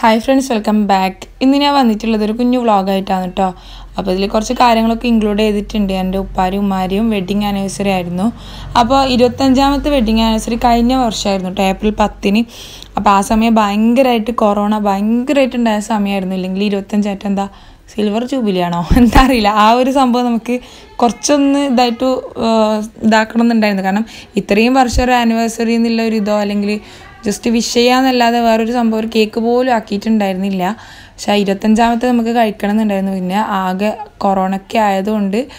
Hi friends, welcome back. I am going to show you a vlog. I am included a wedding anniversary. I am going to show you wedding anniversary. I am going to show you April 10th. Just to Vishaya and the Lather, some poor cake bowl, a kitten dinilla, Shaidatanjamata Makaikan and Dinavina, Aga, Corona Kayadunde,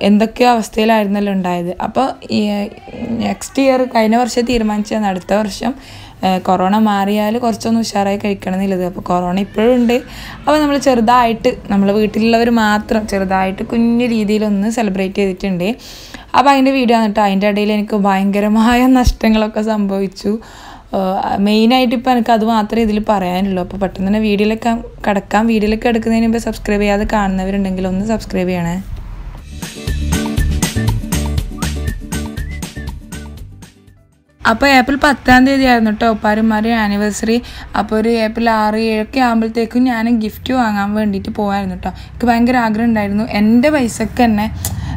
in the Kia of Stella in the Lundai. Upper next year, Kainavar Shatir Manchan at Thorsham, Corona Maria, Corson, Sharai Kaikan, Corona Prunde, Avanamla Cherdite, Namlavitilla Matra, Cherdite, Kundi Dilun celebrated it in day. Up in the video and the time daily and combine Garamaya and the Stanglaka main I tip and Kaduatra de Paray and Lopa, but then a video like a Katakam video like a subscribe the car never and angle on the subscribe. Up April 10th, they are not a parimari anniversary. Up April Ari Campbell taken and gift you and it poor and not a Kangaragan died no end by second.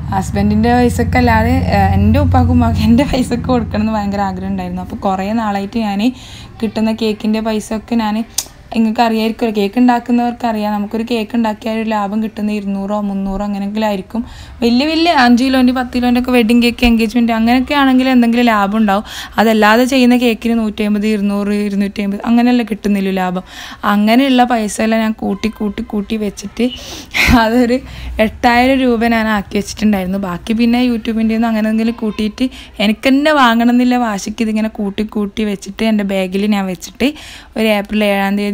Husband in the bicycle, and do Pakumak and the bicycle can the Vangragan Dino, Korean, Aliti, Annie, kitten the cake in the bicycle, Annie, in a career cake and darken or Karianamkur cake and Dakari Laban, kitten the Nura, Munurang and Glaricum. Willy Willy Angelo and the Patilon wedding cake engagement, Anganaka and the Gilabundao, other lather chain the cake in Utem, the Nuri, Nutem, Anganella kitten the Lilaba, Anganilla Paisel and a cooty, cooty, cooty, vecheti, other a tired Ruben and a kitchen. Bakibina, YouTube Indian Anganangil Kutiti, and Kenda Anganilla Vashiki, the Kutti Kutti Vechiti, and a Bagilina Vechiti, where April and the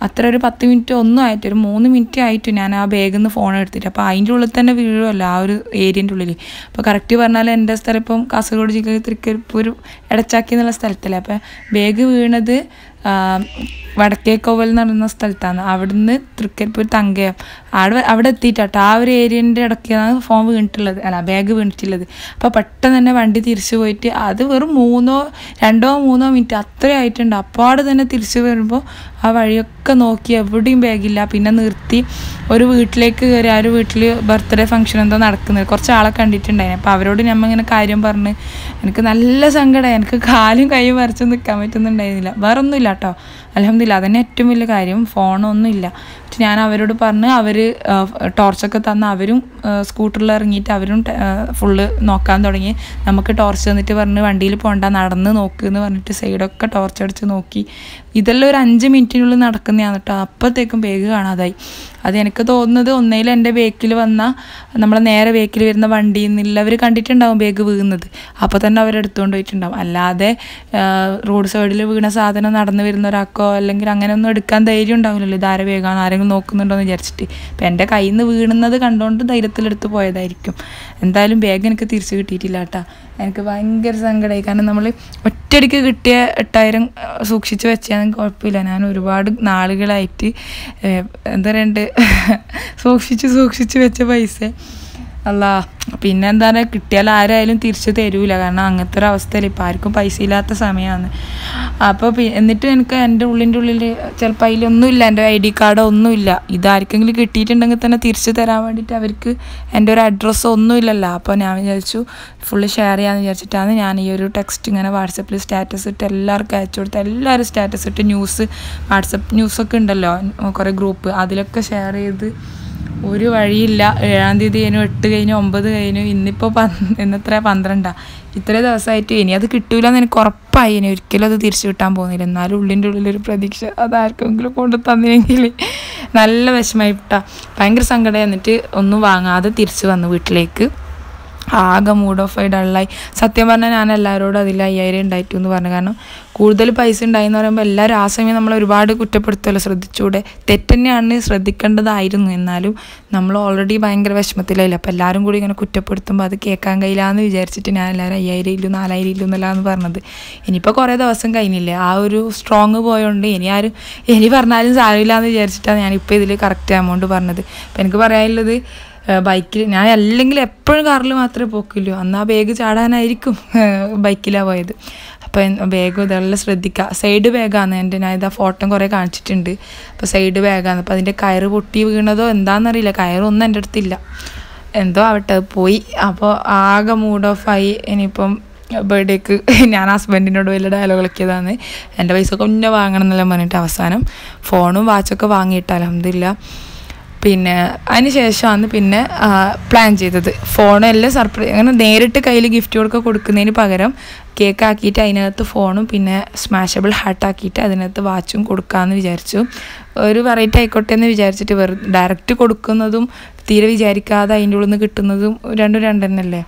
After a patimito, no, I tell Monuminti item and a bag in the phone at the pine to let them a video allowed aid into Lily. But corrective anal and dust terapum, cassological trick, at a chuck in the steltelepe, bag winade. Cake over Nastaltan, Avadin, Tricket Putange, Avada Theta, Tavari, Indian form winter and a bag of winter. Papatan and a Vandi Tirsuati, other Muno, Rando Muno, Mitatre, item apart than a Tirsuverbo, Avaricanoki, Wooding Bagilla, Pinanurti, or Witlake, Raruitli, birthday function and the Narcan, Corchala condition, and a Pavarodin among a Kyrian burner, and Canalla Sanga and Kakali Kayavars in the Comet and the Nila, Baronilla. Alhamdulillah, the net to Milagarium, Fawn on Nilla. Tiana Veru Parna, very Torsacatana, Averum, Scooter, Nita, Averum, full Nokan, the Namaka Torsion, the Tiverno, and Diliponda, Nardan, Okino, and to say Doka Torture, Noki. Either Ranjim, Intinul, Narcana, Tapa, take a beggar, another. Adencato, no, Nail and a Bakilvana, number Nara Bakil in the Vandi, in the Lavery content down Baker Vinad, Apatana Veratunda, Alade, road side Livina Southern and Naranavirnaraco, Langangan, Dukan, the agent down Lidara Vegan, Arang Nokan on the Jersey, Pendaka in the Vid another condoned to the Irithilatu Poya Diricum, and Thailand Bagan Kathirsu Titilata, and Kavanger Sangadakan and Namali, but Tedicate a tyrant Sukshichuan or Pilanan, reward Nalgalite, and the end. Soak she to Allah Pin and then a Kitella Island Tircha de Rulagan, Angatra was Teleparco, Paisilla, the Samian. Upper in the Tenka and Lindul Chalpile, Null and ID card on Nulla, either Kingly Kitty and Angatana Tircha, the Ravaditavirku, and her address on Nulla Lapa, Navajalchu, Fullish area and Yachitan, and you're texting and a WhatsApp status, a teller catcher, teller status at a news, WhatsApp news secondal or a group, Adilaka share. ഒരു വഴിയില്ല ഏഴാം തീയതി എന്നെ 8 കഴിഞ്ഞ് 9 കഴിഞ്ഞ് ഇന്നിപ്പോ എന്നത്ര 12 ഇത്ര ദിവസമായിട്ട് ഇനി അത് കിട്ടൂല എന്ന് എനിക്ക് ഉറപ്പായി ഇനി ഒരിക്കലും അത് തിരിച്ചു കിട്ടാൻ പോകുന്നില്ല എന്നാലും ഉള്ളിന്റെ ഉള്ളിൽ ഒരു പ്രതീക്ഷ അതാർക്കെങ്കിലും കൊണ്ട് തന്നെങ്കിൽ നല്ല വിഷമമായി ഭയങ്കര സങ്കടം എന്നിട്ട് ഒന്നും വാങ്ങാതെ തിരിച്ചു വന്നു വീട്ടിലേക്ക് ആകെ മൂഡ് ഓഫായി ഡള്ളായി. സത്യം പറഞ്ഞാൽ ഞാൻ എല്ലാവരോടും അതിൽ 5000 ഉണ്ടായിട്ടെന്ന് പറഞ്ഞു. കാരണം കൂടുതൽ പൈസ ഉണ്ടായെന്ന് പറയുമ്പോൾ എല്ലാവരും ആ സമയം നമ്മൾ ഒരുപാട് കുറ്റപ്പെടുത്തുമല്ലോ, ശ്രദ്ധിച്ചൂടെ, തെറ്റന്നെയാണ്, ശ്രദ്ധിക്കേണ്ടതായിരുന്നു. എന്നാലും നമ്മൾ ഓൾറെഡി ഭയങ്കര വിഷമത്തിലായില്ല, അപ്പോൾ എല്ലാവരും കൂടി ഇങ്ങനെ കുറ്റപ്പെടുത്തുമ്പോൾ അത് കേൾക്കാൻ കഴിയില്ലാന്ന് വിചാരിച്ചിട്ട് ഞാൻ എല്ലാവരും 5000 ഇല്ലു 4000 ഇല്ലു എന്നല്ലാന്ന് പറഞ്ഞത്. ഇനിയിപ്പോൾ കുറേ ദിവസം കഴിഞ്ഞില്ലേ, ആ ഒരു സ്ട്രോങ് പോയതുകൊണ്ട് ഇനി പറഞ്ഞാലും സാരമില്ല എന്ന് വിചാരിച്ചിട്ടാണ് ഞാനിപ്പോൾ ഇതിൽ കറക്റ്റ് എമൗണ്ട് പറഞ്ഞത്. അപ്പോൾ എനിക്ക് പറയാനുള്ളത്, ബൈക്കിൽ ഞാൻ അല്ലെങ്കിൽ എപ്പോഴും കാറിൽ മാത്രമേ പോക്കില്ലൂ, അന്ന് ആ ബാഗ് ചാടാനായിരിക്കും ബൈക്കിലാണ് പോയത്. അപ്പം ബാഗ് ഇതെല്ലാം ശ്രദ്ധിക്കുക. സൈഡ് ബാഗാണ് എൻ്റെ, ഞാൻ ഇതാ ഫോട്ടോ കുറേ കാണിച്ചിട്ടുണ്ട്. അപ്പോൾ സൈഡ് ബാഗാണ്, അപ്പോൾ അതിൻ്റെ കയറ് പൊട്ടി വീണതോ എന്താണെന്നറിയില്ല, കയറൊന്നും എൻ്റെ അടുത്തില്ല, എന്തോ ആവട്ടെ അത് പോയി. അപ്പോൾ ആകെ മൂഡ് ഓഫായി. ഇനിയിപ്പം ബർത്ത്ഡേക്ക് ഞാൻ ഹസ്ബൻഡിനോട് വലിയ ഡയലോഗിളക്കിയതാണ്, എൻ്റെ പൈസ കൊന്നെ വാങ്ങണം എന്നെല്ലാം പറഞ്ഞിട്ട് അവസാനം ഫോണും വാച്ചൊക്കെ വാങ്ങിയിട്ട് അൽഹംദുലില്ലാ. പിന്നെ അതിന് ശേഷമാണ് പിന്നെ പ്ലാൻ ചെയ്തത്, ഫോണെല്ലാം സർപ്രൈസ്, അങ്ങനെ നേരിട്ട് കയ്യിൽ ഗിഫ്റ്റ് കൊടുക്കുന്നതിന് പകരം കേക്കാക്കിയിട്ട് അതിനകത്ത് ഫോണും പിന്നെ സ്മാഷബിൾ ഹാർട്ടാക്കിയിട്ട് അതിനകത്ത് വാച്ചും കൊടുക്കാമെന്ന് വിചാരിച്ചു. ഒരു വെറൈറ്റി ആയിക്കോട്ടെ എന്ന് വിചാരിച്ചിട്ട് വെറുതെ ഡയറക്റ്റ് കൊടുക്കുന്നതും തീരെ വിചാരിക്കാതെ അതിൻ്റെ ഉള്ളിൽ നിന്ന് കിട്ടുന്നതും രണ്ടും രണ്ടെണ്ണല്ലേ.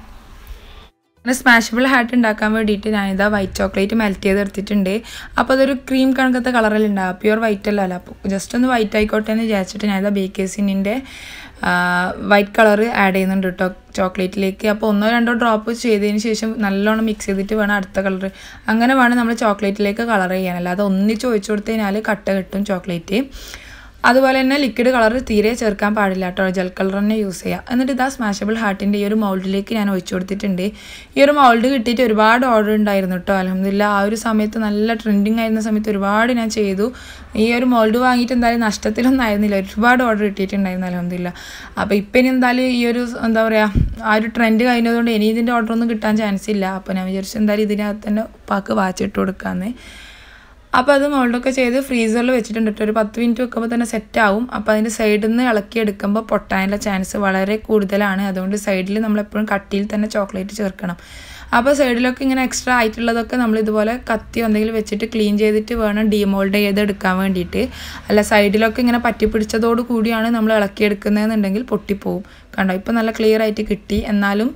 അങ്ങനെ സ്മാഷബിൾ ഹാർട്ട് ഉണ്ടാക്കാൻ വേണ്ടിയിട്ട് ഞാനിതാ വൈറ്റ് ചോക്ലേറ്റ് മെൽറ്റ് ചെയ്തെടുത്തിട്ടുണ്ട്. അപ്പോൾ അതൊരു ക്രീം കണക്കത്തെ കളറിലുണ്ടാകും, പ്യുവർ വൈറ്റ് അല്ലല്ലോ, അപ്പോൾ ജസ്റ്റ് ഒന്ന് വൈറ്റ് ആയിക്കോട്ടെ എന്ന് വിചാരിച്ചിട്ട് ഞാനിതാ ബേക്കേഴ്സിൻ്റെ വൈറ്റ് കളർ ആഡ് ചെയ്യുന്നുണ്ട് കേട്ടോ ചോക്ലേറ്റിലേക്ക്. അപ്പോൾ 1-2 ഡ്രോപ്പ് ചെയ്തതിന് ശേഷം നല്ലോണം മിക്സ് ചെയ്തിട്ട് വേണം അടുത്ത കളർ, അങ്ങനെ വേണം നമ്മൾ ചോക്ലേറ്റിലേക്ക് കളർ ചെയ്യാൻ, അല്ലാതെ ഒന്നിച്ച് ഒഴിച്ചു കൊടുത്തു കഴിഞ്ഞാൽ കട്ട കിട്ടും ചോക്ലേറ്റ്. അതുപോലെ തന്നെ ലിക്വിഡ് കളർ തീരെ ചേർക്കാൻ പാടില്ല കേട്ടോ, ജെൽ കളർ തന്നെ യൂസ് ചെയ്യുക. എന്നിട്ട് ഇതാ സ്മാഷബിൾ ഹാർട്ടിൻ്റെ ഈ ഒരു മൗൾഡിലേക്ക് ഞാൻ ഒഴിച്ചു കൊടുത്തിട്ടുണ്ട്. ഈ ഒരു മൗൾഡ് കിട്ടിയിട്ട് ഒരുപാട് ഓർഡർ ഉണ്ടായിരുന്നു കേട്ടോ അൽഹംദുലില്ലാ. ആ ഒരു സമയത്ത് നല്ല ട്രെൻഡിങ് ആയിരുന്ന സമയത്ത് ഒരുപാട് ഞാൻ ചെയ്തു. ഈ ഒരു മൗൾഡ് വാങ്ങിയിട്ട് എന്തായാലും നഷ്ടത്തിലൊന്നും ആയിരുന്നില്ല, ഒരുപാട് ഓർഡർ കിട്ടിയിട്ടുണ്ടായിരുന്നു അൽഹംദുലില്ലാ. അപ്പോൾ ഇപ്പം ഇനി എന്തായാലും ഈ ഒരു എന്താ പറയുക ആ ഒരു ട്രെൻഡ് കഴിഞ്ഞതുകൊണ്ട് ഇനി ഇതിൻ്റെ ഓർഡർ ഒന്നും കിട്ടാൻ ചാൻസ് ഇല്ല. അപ്പോൾ ഞാൻ വിചാരിച്ചു എന്തായാലും ഇതിനകത്ത് തന്നെ ഉപ്പാക്ക് വാച്ച് ഇട്ട് കൊടുക്കാമെന്ന്. അപ്പോൾ അത് മൗൾഡൊക്കെ ചെയ്ത് ഫ്രീസറിൽ വെച്ചിട്ടുണ്ട് കേട്ടോ, ഒരു 10 മിനിറ്റ് വെക്കുമ്പോൾ തന്നെ സെറ്റാവും. അപ്പോൾ അതിൻ്റെ സൈഡിൽ നിന്ന് ഇളക്കിയെടുക്കുമ്പോൾ പൊട്ടാനുള്ള ചാൻസ് വളരെ കൂടുതലാണ്, അതുകൊണ്ട് സൈഡിൽ നമ്മളെപ്പോഴും കട്ടിയിൽ തന്നെ ചോക്ലേറ്റ് ചേർക്കണം. അപ്പോൾ സൈഡിലൊക്കെ ഇങ്ങനെ എക്സ്ട്രാ ആയിട്ടുള്ളതൊക്കെ നമ്മൾ ഇതുപോലെ കത്തി എന്തെങ്കിലും വെച്ചിട്ട് ക്ലീൻ ചെയ്തിട്ട് വേണം ഡീമോൾഡ് ചെയ്തെടുക്കാൻ വേണ്ടിയിട്ട്, അല്ല സൈഡിലൊക്കെ ഇങ്ങനെ പറ്റിപ്പിടിച്ചതോട് കൂടിയാണ് നമ്മൾ ഇളക്കിയെടുക്കുന്നതെന്നുണ്ടെങ്കിൽ പൊട്ടിപ്പോവും. കണ്ടോ ഇപ്പോൾ നല്ല ക്ലിയർ ആയിട്ട് കിട്ടി, എന്നാലും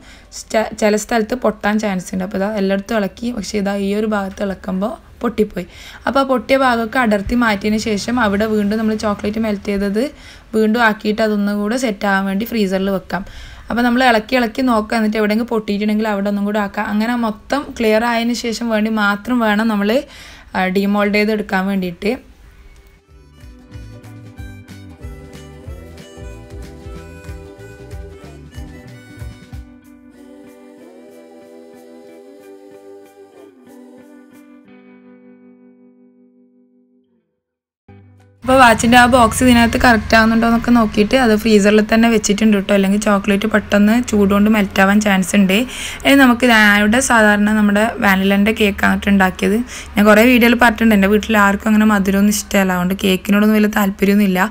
ചില സ്ഥലത്ത് പൊട്ടാൻ ചാൻസ് ഉണ്ട്. അപ്പോൾ ഇതാ എല്ലായിടത്തും ഇളക്കി, പക്ഷേ ഇതാ ഈ ഒരു ഭാഗത്ത് ഇളക്കുമ്പോൾ പൊട്ടിപ്പോയി. അപ്പോൾ ആ പൊട്ടിയ ഭാഗമൊക്കെ അടർത്തി മാറ്റിയതിന് ശേഷം അവിടെ വീണ്ടും നമ്മൾ ചോക്ലേറ്റ് മെൽറ്റ് ചെയ്തത് വീണ്ടും ആക്കിയിട്ട് അതൊന്നും കൂടെ സെറ്റാകാൻ വേണ്ടി ഫ്രീസറിൽ വെക്കാം. അപ്പോൾ നമ്മൾ ഇളക്കി ഇളക്കി നോക്കുക, എന്നിട്ട് എവിടെയെങ്കിലും പൊട്ടിയിട്ടുണ്ടെങ്കിൽ അവിടെ ഒന്നും കൂടെ ആക്കാം. അങ്ങനെ മൊത്തം ക്ലിയർ ആയതിന് ശേഷം വേണ്ടി മാത്രം വേണം നമ്മൾ ഡീമോൾഡ് ചെയ്തെടുക്കാൻ വേണ്ടിയിട്ട്. അപ്പോൾ വാച്ചിൻ്റെ ആ ബോക്സ് ഇതിനകത്ത് കറക്റ്റ് ആകുന്നുണ്ടോ എന്നൊക്കെ നോക്കിയിട്ട് അത് ഫ്രീസറിൽ തന്നെ വെച്ചിട്ടുണ്ട് കേട്ടോ, അല്ലെങ്കിൽ ചോക്ലേറ്റ് പെട്ടെന്ന് ചൂടുകൊണ്ട് മെൽറ്റാവാൻ ചാൻസ് ഉണ്ട്. ഇനി നമുക്ക് ഞാനിവിടെ സാധാരണ നമ്മുടെ വാനിലൻ്റെ കേക്ക് ആയിട്ട് ഉണ്ടാക്കിയത് ഞാൻ കുറേ വീഡിയോയിൽ പറഞ്ഞിട്ടുണ്ട്. എൻ്റെ വീട്ടിൽ ആർക്കും അങ്ങനെ മധുരമൊന്നും ഇഷ്ടമല്ല, അതുകൊണ്ട് കേക്കിനോടൊന്നും വലിയ താല്പര്യമൊന്നുമില്ല.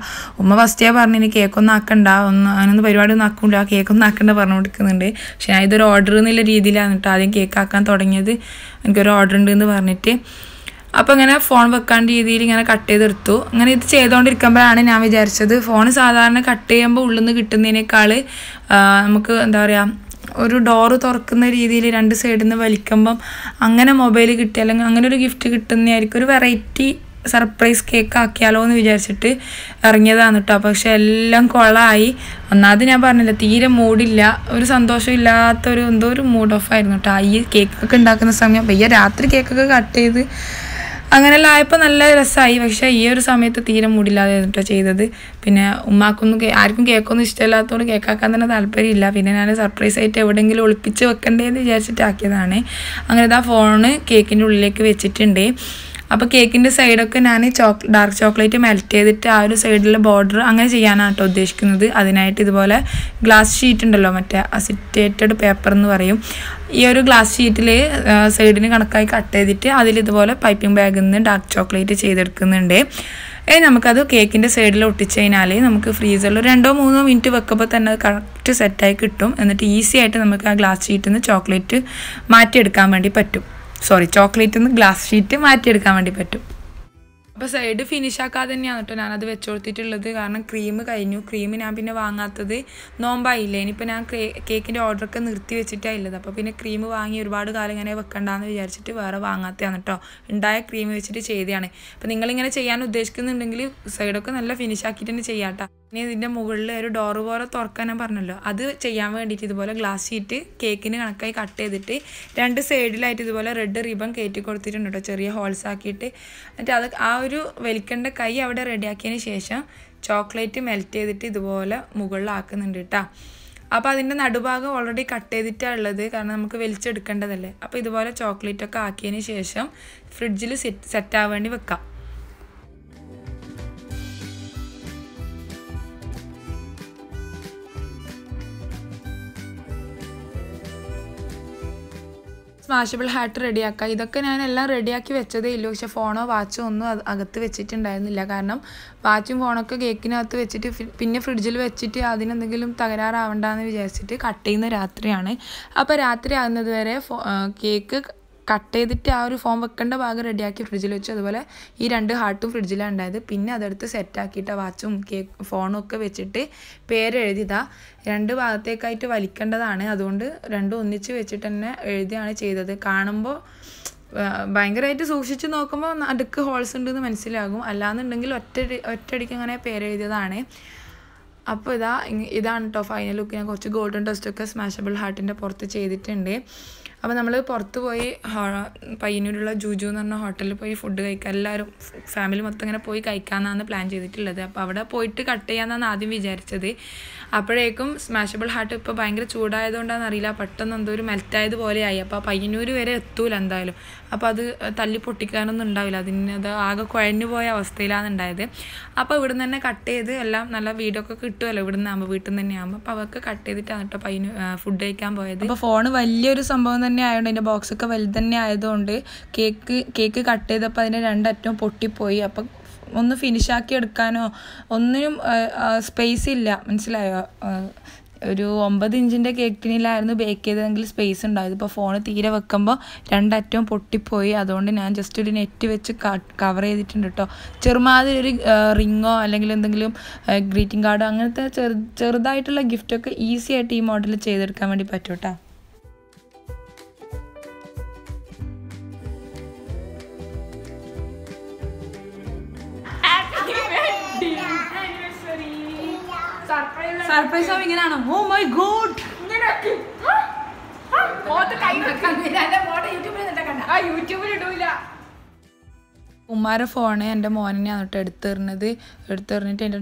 ഉമ്മ ഫസ്റ്റേ പറഞ്ഞു ഇനി കേക്കൊന്നും ആക്കണ്ട, ഒന്നും അങ്ങനൊന്നും പരിപാടിയൊന്നും ആക്കണ്ട, കേക്കൊന്നും ആക്കണ്ട പറഞ്ഞു കൊടുക്കുന്നുണ്ട്. പക്ഷേ ഞാൻ ഇതൊരു ഓർഡർ എന്നുള്ള രീതിയിലാണ് കേട്ടോ ആദ്യം കേക്ക് ആക്കാൻ തുടങ്ങിയത്, എനിക്കൊരു ഓർഡർ ഉണ്ട് എന്ന് പറഞ്ഞിട്ട്. അപ്പോൾ അങ്ങനെ ഫോൺ വെക്കാണ്ട് രീതിയിൽ ഇങ്ങനെ കട്ട് ചെയ്തെടുത്തു. അങ്ങനെ ഇത് ചെയ്തുകൊണ്ടിരിക്കുമ്പോഴാണ് ഞാൻ വിചാരിച്ചത്, ഫോൺ സാധാരണ കട്ട് ചെയ്യുമ്പോൾ ഉള്ളിൽ നിന്ന് കിട്ടുന്നതിനേക്കാൾ നമുക്ക് എന്താ പറയുക ഒരു ഡോറ് തുറക്കുന്ന രീതിയിൽ 2 സൈഡിൽ നിന്ന് വലിക്കുമ്പം അങ്ങനെ മൊബൈൽ കിട്ടി, അല്ലെങ്കിൽ അങ്ങനെ ഒരു ഗിഫ്റ്റ് കിട്ടുന്നതായിരിക്കും, ഒരു വെറൈറ്റി സർപ്രൈസ് കേക്ക് ആക്കിയാലോ എന്ന് വിചാരിച്ചിട്ട് ഇറങ്ങിയതാണ് കേട്ടോ. പക്ഷെ എല്ലാം കൊളായി. ഒന്നാമത് ഞാൻ പറഞ്ഞില്ല, തീരെ മൂടില്ല, ഒരു സന്തോഷമില്ലാത്തൊരു എന്തോ ഒരു മൂഡ് ഓഫ് ആയിരുന്നു കേട്ടോ ഈ കേക്കൊക്കെ ഉണ്ടാക്കുന്ന സമയം. പയ്യ രാത്രി കേക്കൊക്കെ കട്ട് ചെയ്ത് അങ്ങനെയെല്ലാം ആയപ്പോൾ നല്ല രസമായി, പക്ഷേ ഈ ഒരു സമയത്ത് തീരെ മൂടില്ലാതെ കേട്ടോ ചെയ്തത്. പിന്നെ ഉമ്മാക്കൊന്നും ആർക്കും കേക്കൊന്നും ഇഷ്ടമില്ലാത്തതുകൊണ്ട് കേക്കാക്കാൻ തന്നെ താല്പര്യമില്ല. പിന്നെ ഞാൻ സർപ്രൈസ് ആയിട്ട് എവിടെയെങ്കിലും ഒളിപ്പിച്ച് വെക്കണ്ടേന്ന് വിചാരിച്ചിട്ടാക്കിയതാണ്. അങ്ങനെ ഇതാ ഫോണ് കേക്കിൻ്റെ ഉള്ളിലേക്ക് വെച്ചിട്ടുണ്ട്. അപ്പോൾ കേക്കിൻ്റെ സൈഡൊക്കെ ഞാൻ ഡാർക്ക് ചോക്ലേറ്റ് മെൽറ്റ് ചെയ്തിട്ട് ആ ഒരു സൈഡിലെ ബോർഡർ അങ്ങനെ ചെയ്യാനാണ് കേട്ടോ ഉദ്ദേശിക്കുന്നത്. അതിനായിട്ട് ഇതുപോലെ ഗ്ലാസ് ഷീറ്റ് ഉണ്ടല്ലോ, മറ്റേ അസിറ്റേറ്റഡ് പേപ്പർ എന്ന് പറയും, ഈ ഒരു ഗ്ലാസ് ഷീറ്റിൽ സൈഡിന് കണക്കായി കട്ട് ചെയ്തിട്ട് അതിലിതുപോലെ പൈപ്പിംഗ് ബാഗിൽ നിന്ന് ഡാർക്ക് ചോക്ലേറ്റ് ചെയ്തെടുക്കുന്നുണ്ട്. നമുക്കത് കേക്കിൻ്റെ സൈഡിൽ ഒട്ടിച്ച് കഴിഞ്ഞാൽ നമുക്ക് ഫ്രീസറിൽ 2-3 മിനിറ്റ് വെക്കുമ്പോൾ തന്നെ കറക്റ്റ് സെറ്റായി കിട്ടും. എന്നിട്ട് ഈസി ആയിട്ട് നമുക്ക് ആ ഗ്ലാസ് ഷീറ്റിൽ നിന്ന് ചോക്ലേറ്റ് മാറ്റിയെടുക്കാൻ വേണ്ടി പറ്റും. ചോക്ലേറ്റിൽ നിന്ന് ഗ്ലാസ് ഷീറ്റ് മാറ്റിയെടുക്കാൻ വേണ്ടി പറ്റും. But side finish cream cake in order cream Welcome to the chocolate melted the bola, Mughalak and Dita. Apa in the Nadubaga already cut the Tadlade, Kanamaka Vilched Kandale. Up with the bola chocolate, a kaki in a shesham, frigil set tavern with a cup. Smashable hat ready akka. Idakka naan ellam ready akki vechade illu aksha phone watch onnu agattu vechittundayilla kaaranam watch phone okke cake in agattu vechittu pinne fridge il vechitte adine endengilum thagaraar avandanu vicharichittu cut cheyna raatriyana appo raatri agunnathu vare cake cut cheyidittu aa oru form vekkanda bhagam ready akki fridge il vechu adupole ee rendu heartum fridge il undayadu pinne adarthu set aakiitta watchum cake phone okke vechitte pere ezhudida Rendu Valtekaite Valikandana, Adunda, Rendu Nichitan, Erdiana Cheda, the Carnambo Bangaritis Oshichinokama, and the holes into the Mensilagum, Alan and Dangle Ottedican and a pere the Dane Apada Idanto final looking a coach golden dust took a smashable heart in the Porta Cheditende. Abanamala Porto Painudula Jujun and a hotel poi food, family Matana Poi Kaikana and the plan Cheditilla, Pavada Poetic Atayan and Adi Vijarchade. Aparecum, smashable hat up a banger chuda don Arila Patan and Duri Meltai the Volayapa, Painuri Vere Tulandilo. Apa the Talipotica and Diladina, the Aga Quendivoya was still and died. Apa wooden and a cutte the alarm, Nala Vidoka to a levered number witten the Nyama, Pavaka cutte the Tanta food day camp by the phone value some in a box of Veldania cake cutte the pine and at no potty poi up. On the finish cano on space illa means ഒമ്പത് ഇഞ്ചിന്റെ കേക്കിനിലായിരുന്നു bake ചെയ്തതെങ്കിൽ space ഉണ്ടായിരുന്നു phone തീരെ വെക്കുമ്പോൾ രണ്ട് അറ്റവും പൊട്ടിപ്പോയി അതുകൊണ്ട് ഞാൻ ജസ്റ്റ് ഒരു നെറ്റ് വെച്ച് കവർ ചെയ്തിട്ടുണ്ട് ട്ടോ ചെറുമാതിരി ഒരു റിങ്ങോ അല്ലെങ്കിൽ എന്തെങ്കിലും ഗ്രീറ്റിംഗ് കാർഡ് അങ്ങനത്തെ ചെറുതായിട്ടുള്ള ഗിഫ്റ്റ് ഒക്കെ ഈസി ആയിട്ട് ഈ മോഡലിൽ ചെയ്തെടുക്കാൻ വേണ്ടി പറ്റും ട്ടോ Surprise! Oh my god! Umara phone and a morning the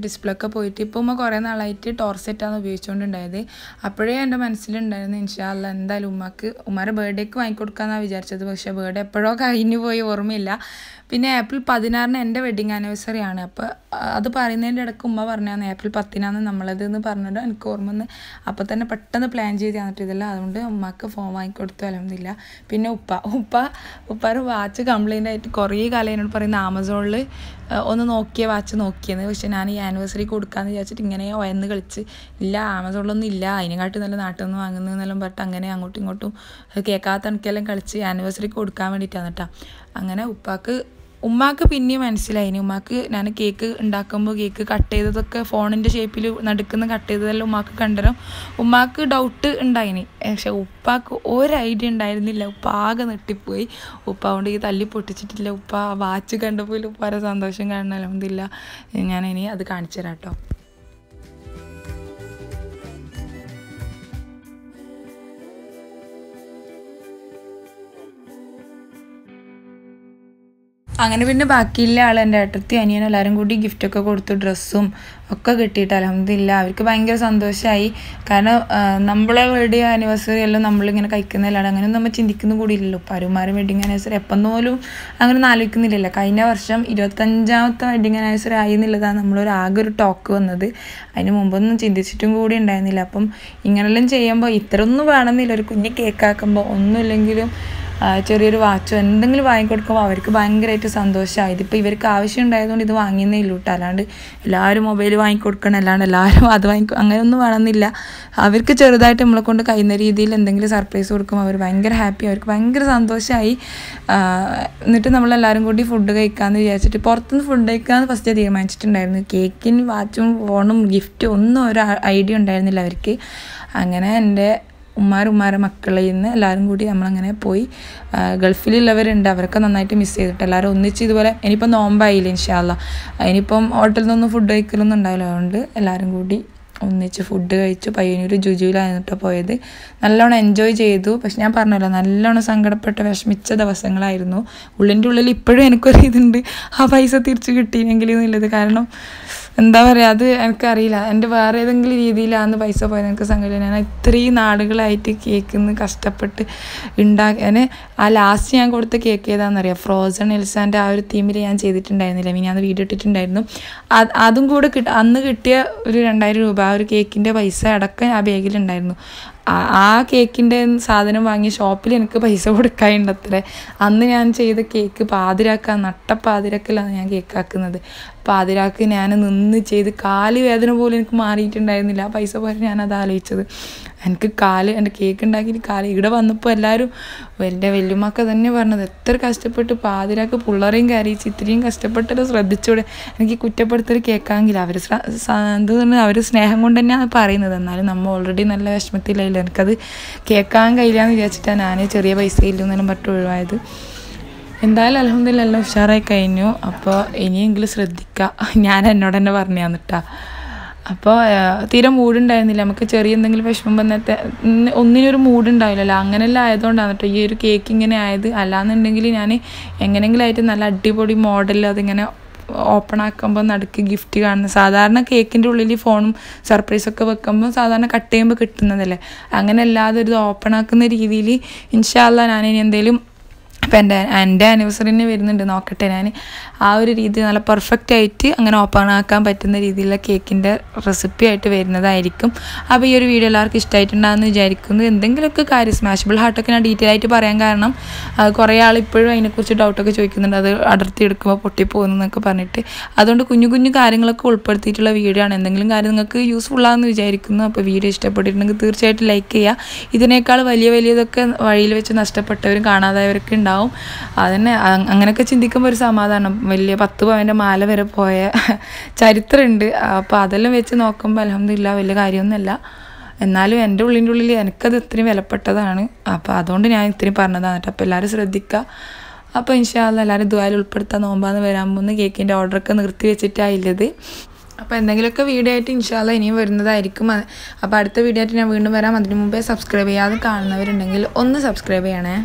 display up with Puma Corana lighted or set on the beach on the A prey and a mancilin in Shal and the Lumak Umara Birdeco and Kurkana Vijarcha the Vasha bird, a peroca inuvo or mila, Pina apple padinarna and a wedding anniversary and upper other parinated a Kumavarna, apple patina and Namala, the Parnada and Corman, Apatana Patan the Planji and the Lavanda, Maka form I could tell him the la Pinupa, Upper Vacha complained at Korea. Amazon on an okay watch and okay, and the Vishanani anniversary could can the Yachitinga and the Gulchi La Amazon on the La in a Gatan Angan Tangana to Kakat and Kelankalchi anniversary could come at Itanata Angana Upaka Umaka Pinium and Silain, Umaka, Nana cake and Dakambo cake, cut the phone in the shape Nadakan the Lumaka Kandram, Umaka doubt and dine. Upak or Idian died the Lapag and the tipway, Upoundi, Talipotichit Lupa, Vachik and the Piluparas and the Shangan Alamdilla, and any other cancherato. അങ്ങനെ പിന്നെ ബാക്കിയുള്ള ആൾ എൻ്റെ അടുത്ത് അനിയൻ എല്ലാരും കൂടി gift ഒക്കെ കൊടുത്തു ഡ്രസ്സും ഒക്കെ കിട്ടിയിട്ട് അൽഹംദുലില്ലാ അവർക്ക് ഭയങ്കര സന്തോഷമായി കാരണം നമ്മളെ വെഡിങ് ആനിവേഴ്സറി എല്ലാം നമ്മൾ ഇങ്ങനെ കഴിക്കുന്നതല്ല അങ്ങനെ നമ്മൾ ചിന്തിക്കുന്നു കൂടിയില്ലല്ലോ പരുമാരെ വെഡിങ് ആനിവേഴ്സറി എപ്പോന്നോലും അങ്ങനെ നാലോചിക്കുന്നില്ല കഴിഞ്ഞ വർഷം 25ാമത്തെ വെഡിങ് ആനിവേഴ്സറി ആയിന്നില്ലതാണ് നമ്മൾ ഒരു ആകെ ഒരു ടോക്ക് വന്നത് അതിനു മുമ്പൊന്നും ചിന്തിച്ചിട്ടും കൂടി ഉണ്ടായിരുന്നില്ല അപ്പം ഇങ്ങനെല്ലാം ചെയ്യുമ്പോൾ ഇത്രയൊന്നും വേണമെന്നില്ല ഒരു കുഞ്ഞു കേക്ക് ആക്കുമ്പോൾ ഒന്നും ഇല്ലെങ്കിലും ചെറിയൊരു വാച്ചോ എന്തെങ്കിലും വാങ്ങിക്കൊടുക്കുമ്പോൾ അവർക്ക് ഭയങ്കരമായിട്ട് സന്തോഷമായി. ഇതിപ്പോൾ ഇവർക്ക് ആവശ്യം ഉണ്ടായതുകൊണ്ട് ഇത് വാങ്ങിയെന്നേ ഇല്ല കേട്ടോ. അല്ലാണ്ട് എല്ലാവരും മൊബൈൽ വാങ്ങിക്കൊടുക്കണം, അല്ലാണ്ട് എല്ലാവരും അത് വാങ്ങിക്കും അങ്ങനെയൊന്നും വേണമെന്നില്ല. അവർക്ക് ചെറുതായിട്ട് നമ്മളെ കൊണ്ട് കഴിയുന്ന രീതിയിൽ എന്തെങ്കിലും സർപ്രൈസ് കൊടുക്കുമ്പോൾ അവർ ഭയങ്കര ഹാപ്പി, അവർക്ക് ഭയങ്കര സന്തോഷമായി. എന്നിട്ട് നമ്മളെല്ലാവരും കൂടി ഫുഡ് കഴിക്കാമെന്ന് വിചാരിച്ചിട്ട് പുറത്തുനിന്ന് ഫുഡ് കഴിക്കാമെന്ന് ഫസ്റ്റ് തീരുമാനിച്ചിട്ടുണ്ടായിരുന്നു. കേക്കിന് വാച്ചും ഫോണും ഗിഫ്റ്റും ഒന്നും ഒരു ഐഡിയ ഉണ്ടായിരുന്നില്ല അവർക്ക്. അങ്ങനെ എൻ്റെ ഉമ്മാരുടെ മക്കളിൽ നിന്ന് എല്ലാവരും കൂടി നമ്മളങ്ങനെ പോയി. ഗൾഫിലുള്ളവരുണ്ട്, അവരൊക്കെ നന്നായിട്ട് മിസ് ചെയ്തിട്ട് എല്ലാവരും ഒന്നിച്ച് ഇതുപോലെ ഇനിയിപ്പം നോമ്പായില്ല ഇൻഷാ അല്ലാഹ്, ഇനിയിപ്പം ഹോട്ടലിൽ നിന്നൊന്നും ഫുഡ് കഴിക്കലൊന്നും ഉണ്ടാവില്ല. അതുകൊണ്ട് എല്ലാവരും കൂടി ഒന്നിച്ച് ഫുഡ് കഴിച്ചു. പയ്യന്നൂർ ജുജുവിലായിരുന്നിട്ട് പോയത്. നല്ലോണം എൻജോയ് ചെയ്തു. പക്ഷെ ഞാൻ പറഞ്ഞല്ലോ നല്ലോണം സങ്കടപ്പെട്ട വിഷമിച്ച ദിവസങ്ങളായിരുന്നു. ഉള്ളിൻ്റെ ഉള്ളിൽ ഇപ്പോഴും എനിക്കൊരു ഇതുണ്ട്, ആ പൈസ തിരിച്ച് കിട്ടിയില്ലെങ്കിൽ എന്നുള്ളത്. കാരണം എന്താ പറയുക, അത് എനിക്കറിയില്ല, എൻ്റെ വേറെ ഏതെങ്കിലും രീതിയിലാണെന്ന് പൈസ പോയത് എനിക്ക് സങ്കടമില്ല. ഞാൻ ഇത്രയും നാടുകളായിട്ട് കേക്ക് കഷ്ടപ്പെട്ട് ഉണ്ടാക്കി. ആ ലാസ്റ്റ് ഞാൻ കൊടുത്ത കേക്ക് ഏതാണെന്നറിയാം, ഫ്രോസൺ എൽസാൻ്റെ ആ ഒരു തീമിൽ ഞാൻ ചെയ്തിട്ടുണ്ടായിരുന്നില്ല, ഇനി ഞാൻ വീഡിയോ ഇട്ടിട്ടുണ്ടായിരുന്നു. അതും കൂടെ അന്ന് കിട്ടിയ ഒരു 2000 രൂപ ആ ഒരു കേക്കിൻ്റെ പൈസ അടക്കം ആ ബാഗിലുണ്ടായിരുന്നു. ആ കേക്കിൻ്റെ സാധനം വാങ്ങിയ ഷോപ്പിൽ എനിക്ക് പൈസ കൊടുക്കാനുണ്ട് അത്രേ. അന്ന് ഞാൻ ചെയ്ത കേക്ക് പാതിരാക്കാൻ നട്ടപ്പാതിരാക്കിലാണ് ഞാൻ കേക്കാക്കുന്നത്. പാതിരാക്ക് ഞാൻ നിന്ന് ചെയ്ത് കാല് വേദന പോലും എനിക്ക് മാറിയിട്ടുണ്ടായിരുന്നില്ല. ആ പൈസ പോലെ ഞാനത് ആലോചിച്ചത്. എനിക്ക് എൻ്റെ കേക്ക് ഉണ്ടാക്കിയിട്ട് കാല് ഇവിടെ വന്നപ്പോൾ എല്ലാവരും എൻ്റെ വല്യമ്മക്ക് തന്നെ പറഞ്ഞത്, എത്ര കഷ്ടപ്പെട്ട് പാതിരാക്ക് പിള്ളേരെയും കരയിച്ച് ഇത്രയും കഷ്ടപ്പെട്ടത് ശ്രദ്ധിച്ചൂടെ, എനിക്ക് കുറ്റപ്പെടുത്തൽ കേൾക്കാമെങ്കിൽ അവർ എന്താ പറഞ്ഞാൽ അവർ സ്നേഹം കൊണ്ട് തന്നെയാണ് പറയുന്നത്. എന്നാലും നമ്മൾ ഓൾറെഡി നല്ല വിഷമത്തിലായി, എനിക്കത് കേൾക്കാൻ കഴിയില്ല എന്ന് വിചാരിച്ചിട്ടാണ് ഞാൻ ചെറിയ പൈസ ഇല്ലെന്നെല്ലാം പറ്റു ഒഴിവായത്. എന്തായാലും അൽഹംദുലില്ലാ എല്ലാം ഉഷാറായി കഴിഞ്ഞു. അപ്പോൾ ഇനിയെങ്കിലും ശ്രദ്ധിക്കുക, ഞാൻ എന്നോട് തന്നെ പറഞ്ഞു തന്നിട്ടാ. അപ്പോൾ തീരെ മൂടുണ്ടായിരുന്നില്ല, നമുക്ക് ചെറിയ എന്തെങ്കിലും വിഷമം വന്നത്തെ ഒന്നിനൊരു മൂടുണ്ടാവില്ലല്ലോ, അങ്ങനെയെല്ലാം ആയതുകൊണ്ടാണ് കേട്ടോ ഈ ഒരു കേക്ക് ഇങ്ങനെ ആയത്. അല്ലാന്നുണ്ടെങ്കിൽ ഞാൻ എങ്ങനെയെങ്കിലും ആയിട്ട് നല്ല അടിപൊളി മോഡലിൽ അതിങ്ങനെ ഓപ്പൺ ആക്കുമ്പോൾ നടുക്ക് ഗിഫ്റ്റ് കാണുന്ന, സാധാരണ കേക്കിൻ്റെ ഉള്ളിൽ ഫോണും സർപ്രൈസൊക്കെ വെക്കുമ്പോൾ സാധാരണ കട്ട് ചെയ്യുമ്പോൾ കിട്ടുന്നതല്ലേ, അങ്ങനെ അല്ലാതെ ഒരു ഓപ്പൺ ആക്കുന്ന രീതിയിൽ ഇൻഷാ അല്ലാഹ് ഞാനിനി എന്തെങ്കിലും ഇപ്പം എൻ്റെ ആനിവേഴ്സറിന് വരുന്നുണ്ട്, നോക്കട്ടെ ഞാൻ ആ ഒരു രീതി നല്ല പെർഫെക്റ്റ് ആയിട്ട് അങ്ങനെ ഓപ്പൺ ആക്കാൻ പറ്റുന്ന രീതിയിലുള്ള കേക്കിൻ്റെ റെസിപ്പി ആയിട്ട് വരുന്നതായിരിക്കും. അപ്പോൾ ഈ ഒരു വീഡിയോ എല്ലാവർക്കും ഇഷ്ടമായിട്ടുണ്ടാകുമെന്ന് വിചാരിക്കുന്നു. എന്തെങ്കിലുമൊക്കെ കാര്യം സ്മാഷബിൾ ഹാർട്ടൊക്കെ ഞാൻ ഡീറ്റെയിൽ ആയിട്ട് പറയാൻ കാരണം കുറേ ആൾ ഇപ്പോഴും അതിനെക്കുറിച്ച് ഡൗട്ടൊക്കെ ചോദിക്കുന്നുണ്ട്, അത് അടർത്തി എടുക്കുമ്പോൾ പൊട്ടിപ്പോകുന്നു എന്നൊക്കെ പറഞ്ഞിട്ട്. അതുകൊണ്ട് കുഞ്ഞു കുഞ്ഞു കാര്യങ്ങളൊക്കെ ഉൾപ്പെടുത്തിയിട്ടുള്ള വീഡിയോ ആണ്. എന്തെങ്കിലും കാര്യം നിങ്ങൾക്ക് യൂസ്ഫുൾ ആകുമെന്ന് വിചാരിക്കുന്നു. അപ്പോൾ വീഡിയോ ഇഷ്ടപ്പെട്ടിട്ടുണ്ടെങ്കിൽ തീർച്ചയായിട്ടും ലൈക്ക് ചെയ്യുക. ഇതിനേക്കാൾ വലിയ വലിയതൊക്കെ വഴിയിൽ വെച്ച് നഷ്ടപ്പെട്ടവരും കാണാതായവരൊക്കെ ഉണ്ടാവും. അതന്നെ അങ്ങനെയൊക്കെ ചിന്തിക്കുമ്പോൾ ഒരു സമാധാനം. വലിയ 10 പവൻ്റെ മാല വരെ പോയ ചരിത്രമുണ്ട്. അപ്പോൾ അതെല്ലാം വെച്ച് നോക്കുമ്പോൾ അൽഹംദുലില്ലാ വലിയ കാര്യമൊന്നുമല്ല. എന്നാലും എൻ്റെ ഉള്ളിൻ്റെ ഉള്ളിൽ എനിക്കത് ഇത്രയും വിലപ്പെട്ടതാണ്. അപ്പോൾ അതുകൊണ്ട് ഞാൻ ഇത്രയും പറഞ്ഞതാണ് കേട്ടോ. അപ്പോൾ എല്ലാവരും ശ്രദ്ധിക്കുക. അപ്പോൾ ഇൻഷാ അല്ലാഹ് എല്ലാവരും ദുആയിൽ ഉൾപ്പെടുത്താൻ നോമ്പാന്ന് വരാൻ പോകുന്ന കേക്കിൻ്റെ ഓർഡറൊക്കെ നിർത്തി വെച്ചിട്ടായില്ലത്. അപ്പോൾ എന്തെങ്കിലുമൊക്കെ വീഡിയോ ആയിട്ട് ഇൻഷാ അല്ലാഹ് ഇനിയും വരുന്നതായിരിക്കും. അപ്പോൾ അടുത്ത വീഡിയോ ആയിട്ട് ഞാൻ വീണ്ടും വരാം. അതിന് മുമ്പേ സബ്സ്ക്രൈബ് ചെയ്യാതെ കാണുന്നവരുണ്ടെങ്കിൽ ഒന്ന് സബ്സ്ക്രൈബ് ചെയ്യണേ.